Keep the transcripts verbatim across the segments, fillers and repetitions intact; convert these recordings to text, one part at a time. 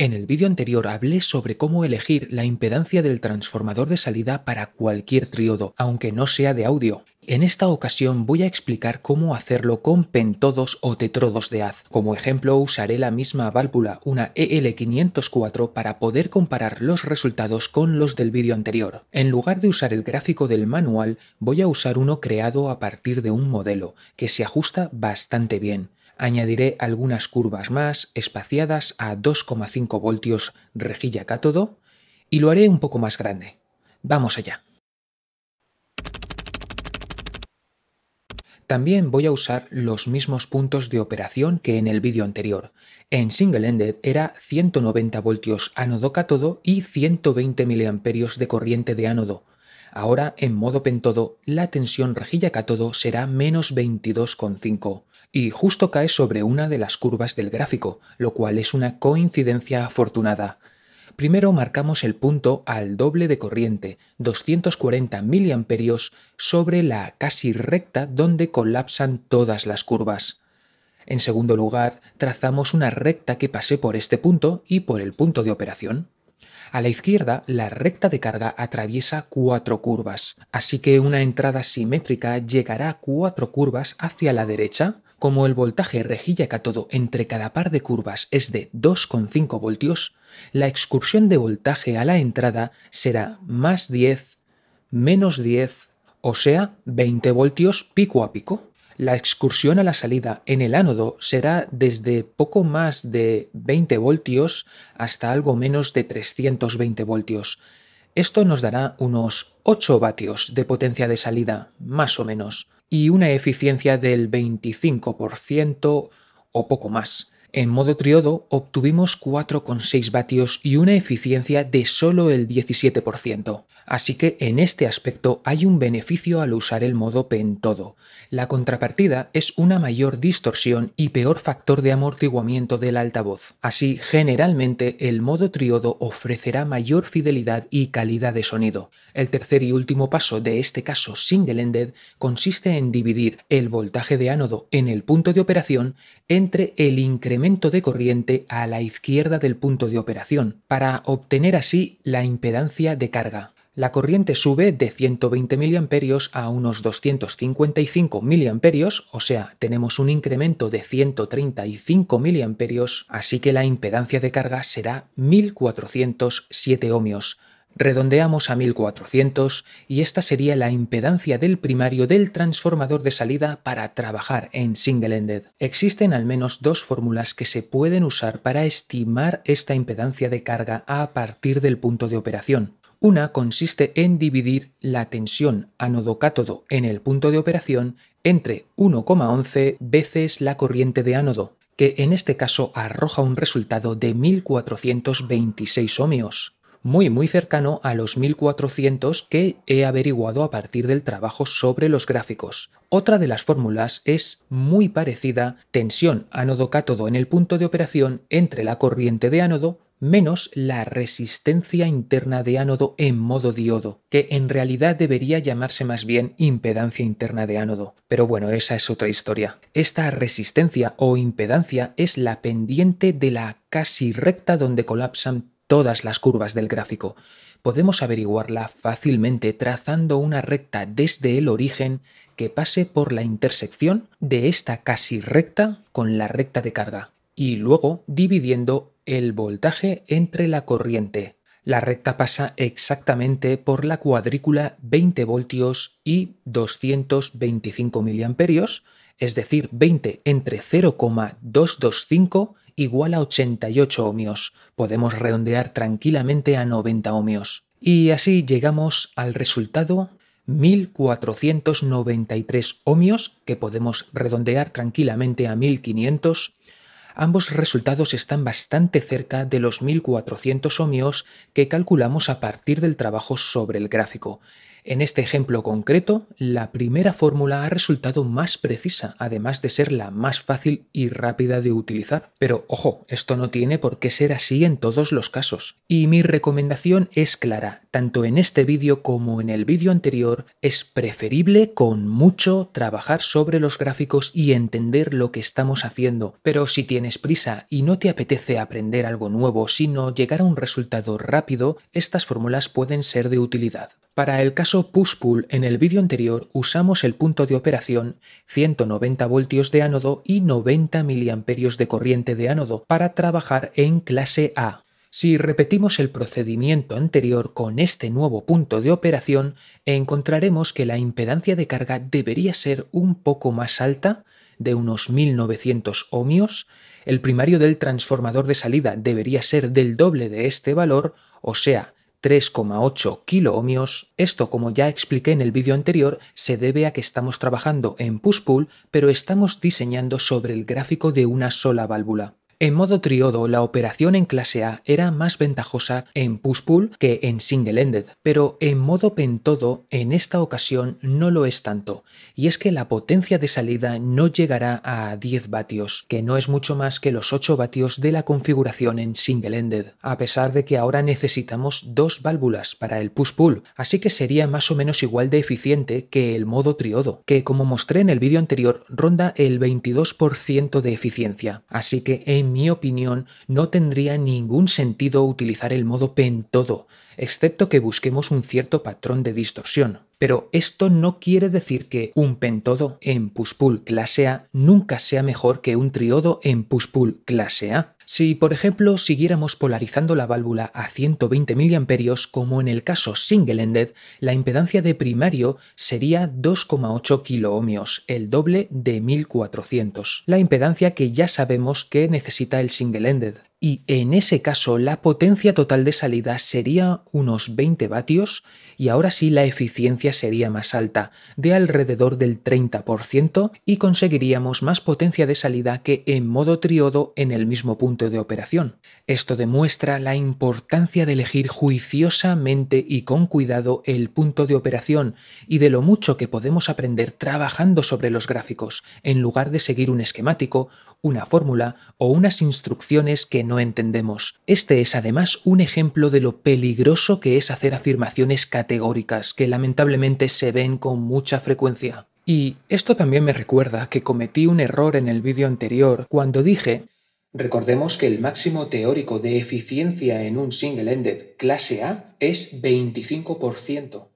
En el vídeo anterior hablé sobre cómo elegir la impedancia del transformador de salida para cualquier triodo, aunque no sea de audio. En esta ocasión voy a explicar cómo hacerlo con pentodos o tetrodos de haz. Como ejemplo usaré la misma válvula, una E L quinientos cuatro, para poder comparar los resultados con los del vídeo anterior. En lugar de usar el gráfico del manual, voy a usar uno creado a partir de un modelo, que se ajusta bastante bien. Añadiré algunas curvas más, espaciadas a dos coma cinco voltios rejilla cátodo, y lo haré un poco más grande. Vamos allá. También voy a usar los mismos puntos de operación que en el vídeo anterior. En single-ended era ciento noventa voltios ánodo cátodo y ciento veinte miliamperios de corriente de ánodo. Ahora, en modo pentodo, la tensión rejilla cátodo será menos veintidós coma cinco y justo cae sobre una de las curvas del gráfico, lo cual es una coincidencia afortunada. Primero marcamos el punto al doble de corriente, doscientos cuarenta miliamperios, sobre la casi recta donde colapsan todas las curvas. En segundo lugar, trazamos una recta que pase por este punto y por el punto de operación. A la izquierda, la recta de carga atraviesa cuatro curvas, así que una entrada simétrica llegará a cuatro curvas hacia la derecha. Como el voltaje rejilla cátodo entre cada par de curvas es de dos coma cinco voltios, la excursión de voltaje a la entrada será más diez, menos diez, o sea, veinte voltios pico a pico. La excursión a la salida en el ánodo será desde poco más de veinte voltios hasta algo menos de trescientos veinte voltios. Esto nos dará unos ocho vatios de potencia de salida, más o menos, y una eficiencia del veinticinco por ciento o poco más. En modo triodo obtuvimos cuatro coma seis vatios y una eficiencia de solo el diecisiete por ciento. Así que en este aspecto hay un beneficio al usar el modo pentodo. La contrapartida es una mayor distorsión y peor factor de amortiguamiento del altavoz. Así, generalmente, el modo triodo ofrecerá mayor fidelidad y calidad de sonido. El tercer y último paso de este caso single-ended consiste en dividir el voltaje de ánodo en el punto de operación entre el incremento de corriente a la izquierda del punto de operación, para obtener así la impedancia de carga. La corriente sube de ciento veinte miliamperios a unos doscientos cincuenta y cinco miliamperios, o sea, tenemos un incremento de ciento treinta y cinco miliamperios, así que la impedancia de carga será mil cuatrocientos siete ohmios. Redondeamos a mil cuatrocientos y esta sería la impedancia del primario del transformador de salida para trabajar en single-ended. Existen al menos dos fórmulas que se pueden usar para estimar esta impedancia de carga a partir del punto de operación. Una consiste en dividir la tensión ánodo-cátodo en el punto de operación entre uno coma once veces la corriente de ánodo, que en este caso arroja un resultado de mil cuatrocientos veintiséis ohmios. Muy muy cercano a los mil cuatrocientos que he averiguado a partir del trabajo sobre los gráficos. Otra de las fórmulas es muy parecida: tensión ánodo-cátodo en el punto de operación entre la corriente de ánodo menos la resistencia interna de ánodo en modo diodo, que en realidad debería llamarse más bien impedancia interna de ánodo. Pero bueno, esa es otra historia. Esta resistencia o impedancia es la pendiente de la casi recta donde colapsan todas las curvas del gráfico. Podemos averiguarla fácilmente trazando una recta desde el origen que pase por la intersección de esta casi recta con la recta de carga y luego dividiendo el voltaje entre la corriente. La recta pasa exactamente por la cuadrícula veinte voltios y doscientos veinticinco miliamperios, es decir, veinte entre cero coma doscientos veinticinco igual a ochenta y ocho ohmios. Podemos redondear tranquilamente a noventa ohmios. Y así llegamos al resultado mil cuatrocientos noventa y tres ohmios, que podemos redondear tranquilamente a mil quinientos. Ambos resultados están bastante cerca de los mil cuatrocientos ohmios que calculamos a partir del trabajo sobre el gráfico. En este ejemplo concreto, la primera fórmula ha resultado más precisa, además de ser la más fácil y rápida de utilizar. Pero ojo, esto no tiene por qué ser así en todos los casos. Y mi recomendación es clara, tanto en este vídeo como en el vídeo anterior, es preferible con mucho trabajar sobre los gráficos y entender lo que estamos haciendo. Pero si tienes prisa y no te apetece aprender algo nuevo, sino llegar a un resultado rápido, estas fórmulas pueden ser de utilidad. Para el caso push-pull, en el vídeo anterior usamos el punto de operación ciento noventa voltios de ánodo y noventa miliamperios de corriente de ánodo para trabajar en clase A. Si repetimos el procedimiento anterior con este nuevo punto de operación, encontraremos que la impedancia de carga debería ser un poco más alta, de unos mil novecientos ohmios, el primario del transformador de salida debería ser del doble de este valor, o sea, tres coma ocho kiloohmios. Esto, como ya expliqué en el vídeo anterior, se debe a que estamos trabajando en push-pull, pero estamos diseñando sobre el gráfico de una sola válvula. En modo triodo, la operación en clase A era más ventajosa en push-pull que en single-ended, pero en modo pentodo, en esta ocasión, no lo es tanto, y es que la potencia de salida no llegará a diez vatios, que no es mucho más que los ocho vatios de la configuración en single-ended, a pesar de que ahora necesitamos dos válvulas para el push-pull, así que sería más o menos igual de eficiente que el modo triodo, que como mostré en el vídeo anterior, ronda el veintidós por ciento de eficiencia, así que en En mi opinión, no tendría ningún sentido utilizar el modo pentodo, excepto que busquemos un cierto patrón de distorsión. Pero esto no quiere decir que un pentodo en push-pull clase A nunca sea mejor que un triodo en push-pull clase A. Si, por ejemplo, siguiéramos polarizando la válvula a ciento veinte miliamperios, como en el caso single-ended, la impedancia de primario sería dos coma ocho kiloohmios, el doble de mil cuatrocientos, la impedancia que ya sabemos que necesita el single-ended. Y en ese caso la potencia total de salida sería unos veinte vatios y ahora sí la eficiencia sería más alta, de alrededor del treinta por ciento, y conseguiríamos más potencia de salida que en modo triodo en el mismo punto de operación. Esto demuestra la importancia de elegir juiciosamente y con cuidado el punto de operación y de lo mucho que podemos aprender trabajando sobre los gráficos, en lugar de seguir un esquemático, una fórmula o unas instrucciones que no entendemos. Este es además un ejemplo de lo peligroso que es hacer afirmaciones categóricas, que lamentablemente se ven con mucha frecuencia. Y esto también me recuerda que cometí un error en el vídeo anterior cuando dije, recordemos que el máximo teórico de eficiencia en un single-ended clase A es veinticinco por ciento.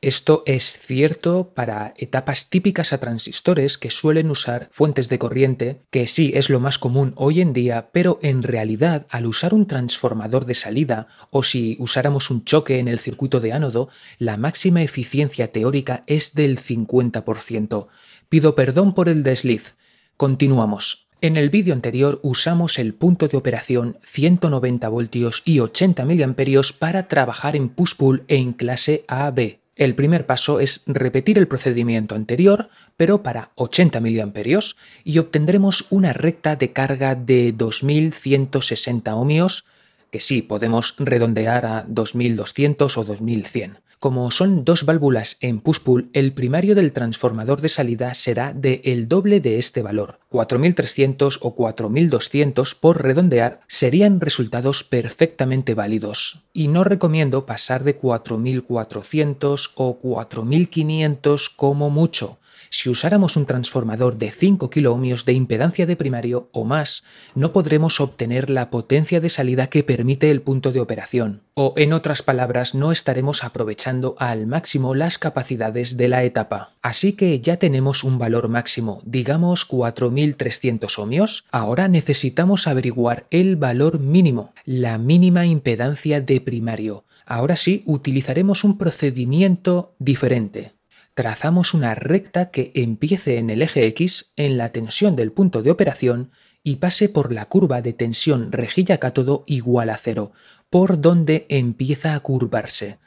Esto es cierto para etapas típicas a transistores que suelen usar fuentes de corriente, que sí es lo más común hoy en día, pero en realidad al usar un transformador de salida o si usáramos un choque en el circuito de ánodo, la máxima eficiencia teórica es del cincuenta por ciento. Pido perdón por el desliz. Continuamos. En el vídeo anterior usamos el punto de operación ciento noventa voltios y ochenta miliamperios para trabajar en push-pull en clase A B. El primer paso es repetir el procedimiento anterior, pero para ochenta miliamperios, y obtendremos una recta de carga de dos mil ciento sesenta ohmios, que sí, podemos redondear a dos mil doscientos o dos mil cien. Como son dos válvulas en push-pull, el primario del transformador de salida será de el doble de este valor. cuatro mil trescientos o cuatro mil doscientos por redondear serían resultados perfectamente válidos. Y no recomiendo pasar de cuatro mil cuatrocientos o cuatro mil quinientos como mucho. Si usáramos un transformador de cinco kiloohmios de impedancia de primario o más, no podremos obtener la potencia de salida que permite el punto de operación. O en otras palabras, no estaremos aprovechando al máximo las capacidades de la etapa. Así que ya tenemos un valor máximo, digamos cuatro mil trescientos ohmios. Ahora necesitamos averiguar el valor mínimo, la mínima impedancia de primario. Ahora sí, utilizaremos un procedimiento diferente. Trazamos una recta que empiece en el eje X, en la tensión del punto de operación, y pase por la curva de tensión rejilla-cátodo igual a cero, por donde empieza a curvarse.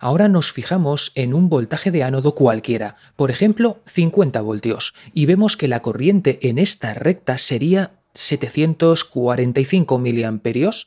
Ahora nos fijamos en un voltaje de ánodo cualquiera, por ejemplo cincuenta voltios, y vemos que la corriente en esta recta sería setecientos cuarenta y cinco miliamperios,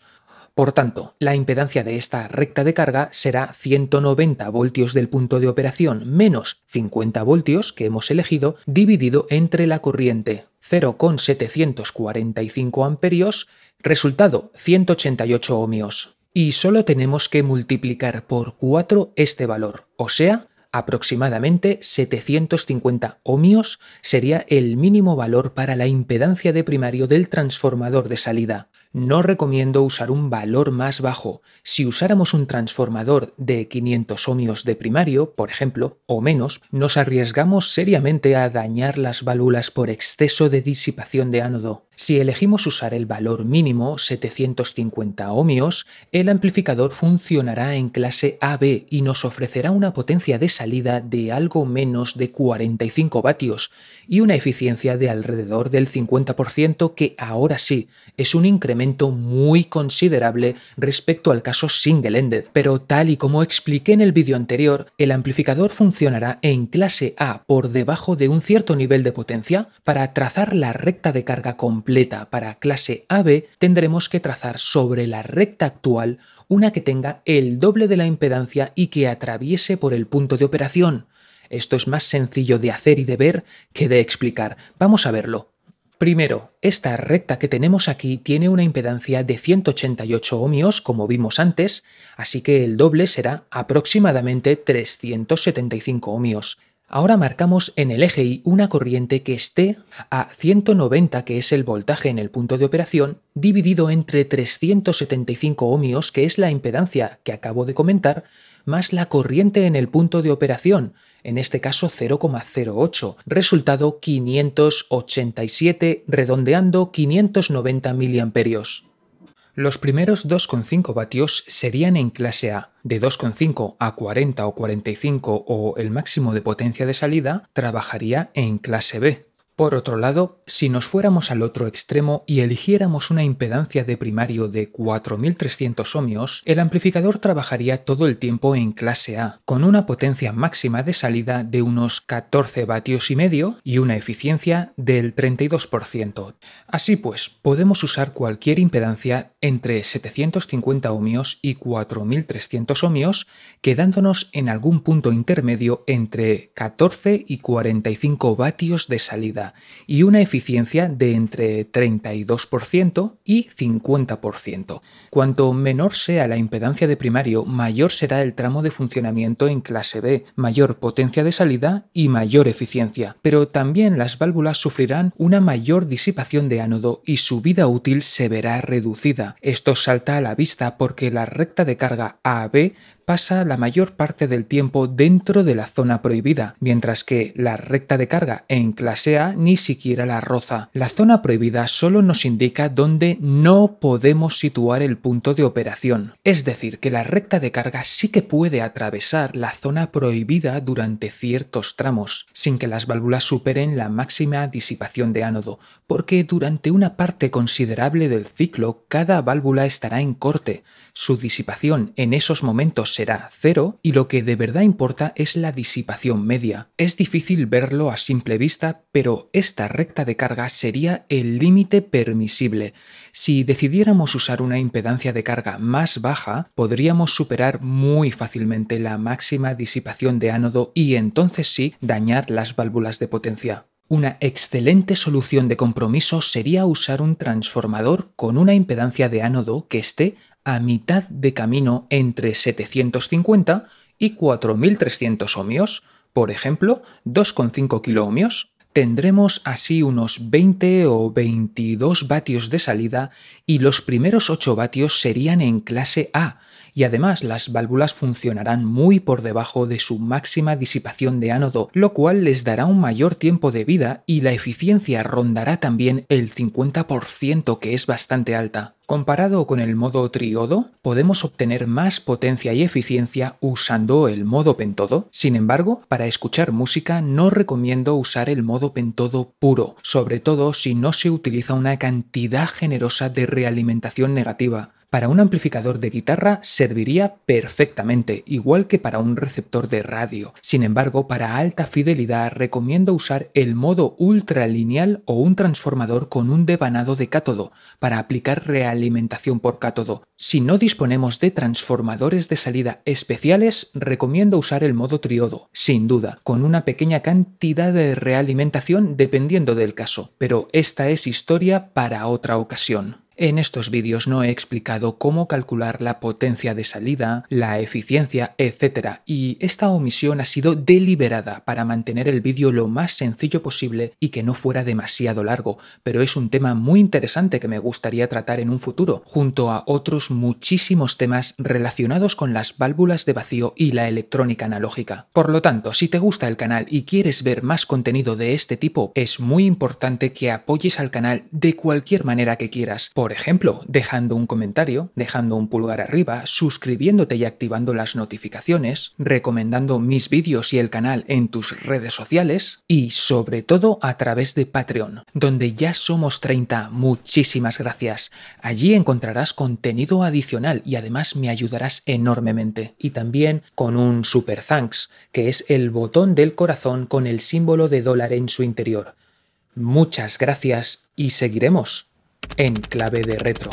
Por tanto, la impedancia de esta recta de carga será ciento noventa voltios del punto de operación menos cincuenta voltios que hemos elegido dividido entre la corriente, cero coma setecientos cuarenta y cinco amperios, resultado ciento ochenta y ocho ohmios. Y solo tenemos que multiplicar por cuatro este valor, o sea, aproximadamente setecientos cincuenta ohmios sería el mínimo valor para la impedancia de primario del transformador de salida. No recomiendo usar un valor más bajo. Si usáramos un transformador de quinientos ohmios de primario, por ejemplo, o menos, nos arriesgamos seriamente a dañar las válvulas por exceso de disipación de ánodo. Si elegimos usar el valor mínimo, setecientos cincuenta ohmios, el amplificador funcionará en clase A B y nos ofrecerá una potencia de salida de algo menos de cuarenta y cinco vatios y una eficiencia de alrededor del cincuenta por ciento, que ahora sí es un incremento muy considerable respecto al caso single-ended, pero tal y como expliqué en el vídeo anterior, el amplificador funcionará en clase A por debajo de un cierto nivel de potencia. Para trazar la recta de carga completa para clase A B tendremos que trazar sobre la recta actual una que tenga el doble de la impedancia y que atraviese por el punto de operación. Esto es más sencillo de hacer y de ver que de explicar. Vamos a verlo. Primero, esta recta que tenemos aquí tiene una impedancia de ciento ochenta y ocho ohmios, como vimos antes, así que el doble será aproximadamente trescientos setenta y cinco ohmios. Ahora marcamos en el eje Y una corriente que esté a ciento noventa, que es el voltaje en el punto de operación, dividido entre trescientos setenta y cinco ohmios, que es la impedancia que acabo de comentar, más la corriente en el punto de operación, en este caso cero coma cero ocho, resultado quinientos ochenta y siete, redondeando quinientos noventa miliamperios. Los primeros dos coma cinco vatios serían en clase A. De dos coma cinco a cuarenta o cuarenta y cinco o el máximo de potencia de salida trabajaría en clase B. Por otro lado, si nos fuéramos al otro extremo y eligiéramos una impedancia de primario de cuatro mil trescientos ohmios, el amplificador trabajaría todo el tiempo en clase A, con una potencia máxima de salida de unos catorce vatios y medio y una eficiencia del treinta y dos por ciento. Así pues, podemos usar cualquier impedancia entre setecientos cincuenta ohmios y cuatro mil trescientos ohmios, quedándonos en algún punto intermedio entre catorce y cuarenta y cinco vatios de salida, y una eficiencia de entre treinta y dos por ciento y cincuenta por ciento. Cuanto menor sea la impedancia de primario, mayor será el tramo de funcionamiento en clase B, mayor potencia de salida y mayor eficiencia. Pero también las válvulas sufrirán una mayor disipación de ánodo y su vida útil se verá reducida. Esto salta a la vista porque la recta de carga A B pasa la mayor parte del tiempo dentro de la zona prohibida, mientras que la recta de carga en clase A ni siquiera la roza. La zona prohibida solo nos indica dónde no podemos situar el punto de operación. Es decir, que la recta de carga sí que puede atravesar la zona prohibida durante ciertos tramos, sin que las válvulas superen la máxima disipación de ánodo, porque durante una parte considerable del ciclo cada válvula estará en corte. Su disipación en esos momentos será cero y lo que de verdad importa es la disipación media. Es difícil verlo a simple vista, pero esta recta de carga sería el límite permisible. Si decidiéramos usar una impedancia de carga más baja, podríamos superar muy fácilmente la máxima disipación de ánodo y entonces sí dañar las válvulas de potencia. Una excelente solución de compromiso sería usar un transformador con una impedancia de ánodo que esté a mitad de camino entre setecientos cincuenta y cuatro mil trescientos ohmios, por ejemplo, dos coma cinco kiloohmios. Tendremos así unos veinte o veintidós vatios de salida y los primeros ocho vatios serían en clase A, y además las válvulas funcionarán muy por debajo de su máxima disipación de ánodo, lo cual les dará un mayor tiempo de vida y la eficiencia rondará también el cincuenta por ciento, que es bastante alta. Comparado con el modo triodo, podemos obtener más potencia y eficiencia usando el modo pentodo. Sin embargo, para escuchar música no recomiendo usar el modo pentodo puro, sobre todo si no se utiliza una cantidad generosa de realimentación negativa. Para un amplificador de guitarra serviría perfectamente, igual que para un receptor de radio. Sin embargo, para alta fidelidad recomiendo usar el modo ultra lineal o un transformador con un devanado de cátodo para aplicar realimentación por cátodo. Si no disponemos de transformadores de salida especiales, recomiendo usar el modo triodo, sin duda, con una pequeña cantidad de realimentación dependiendo del caso, pero esta es historia para otra ocasión. En estos vídeos no he explicado cómo calcular la potencia de salida, la eficiencia, etcétera, y esta omisión ha sido deliberada para mantener el vídeo lo más sencillo posible y que no fuera demasiado largo, pero es un tema muy interesante que me gustaría tratar en un futuro, junto a otros muchísimos temas relacionados con las válvulas de vacío y la electrónica analógica. Por lo tanto, si te gusta el canal y quieres ver más contenido de este tipo, es muy importante que apoyes al canal de cualquier manera que quieras. Por ejemplo, dejando un comentario, dejando un pulgar arriba, suscribiéndote y activando las notificaciones, recomendando mis vídeos y el canal en tus redes sociales y, sobre todo, a través de Patreon, donde ya somos treinta. Muchísimas gracias. Allí encontrarás contenido adicional y además me ayudarás enormemente. Y también con un super thanks, que es el botón del corazón con el símbolo de dólar en su interior. Muchas gracias y seguiremos. En clave de retro.